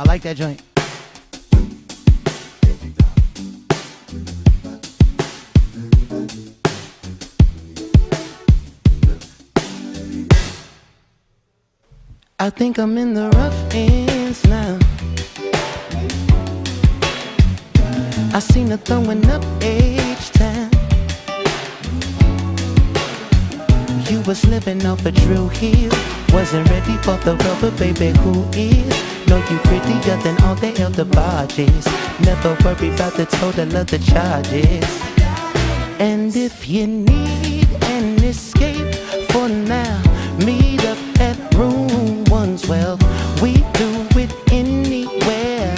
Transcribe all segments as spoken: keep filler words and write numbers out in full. I like that joint. I think I'm in the rough ends now. I seen her throwing up each time. You was living off a drill heel. Wasn't ready for the rubber, baby, who is? Know you prettier than all the elder barges. Never worry about the total of the charges. And if you need an escape for now, meet up at room one twelve. We do it anywhere.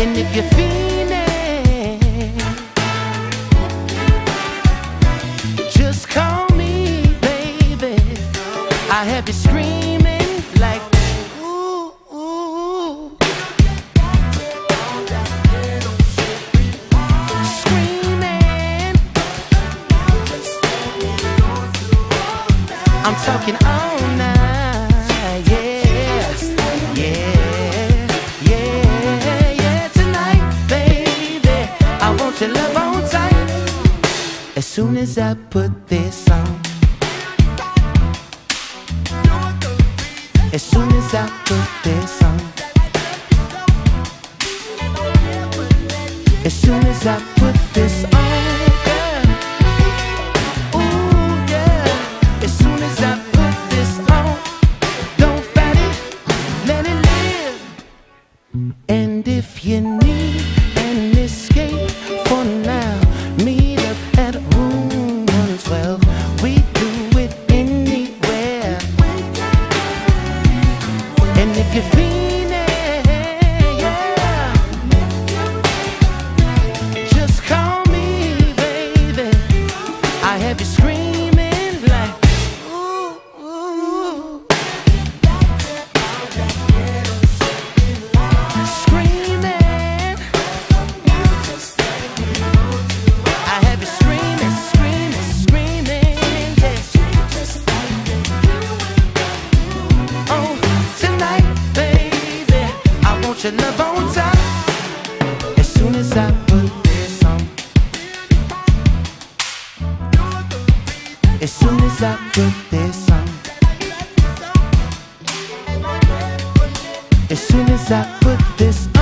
And if you're feeling, just call me, baby. I have you screaming like ooh, ooh. Screaming. I'm talking all night, yes, yeah. Your love on tight. As soon as I put this on, as soon as I put this on, as soon as I put this on, girl, ooh yeah. As soon as I put this on, don't fight it, let it live. And if you need an escape for now, meet up at room one twelve. We do it anywhere. And if you're feeling, yeah, just call me, baby. I have you screaming like ooh, ooh. Your love on top. As soon as I put this on, as soon as I put this on, as soon as I put this on.